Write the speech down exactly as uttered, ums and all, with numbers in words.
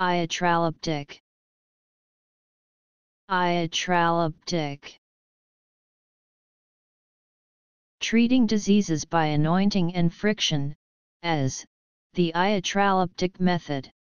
Iatraliptic. Iatraliptic. Treating diseases by anointing and friction, as the Iatraliptic method.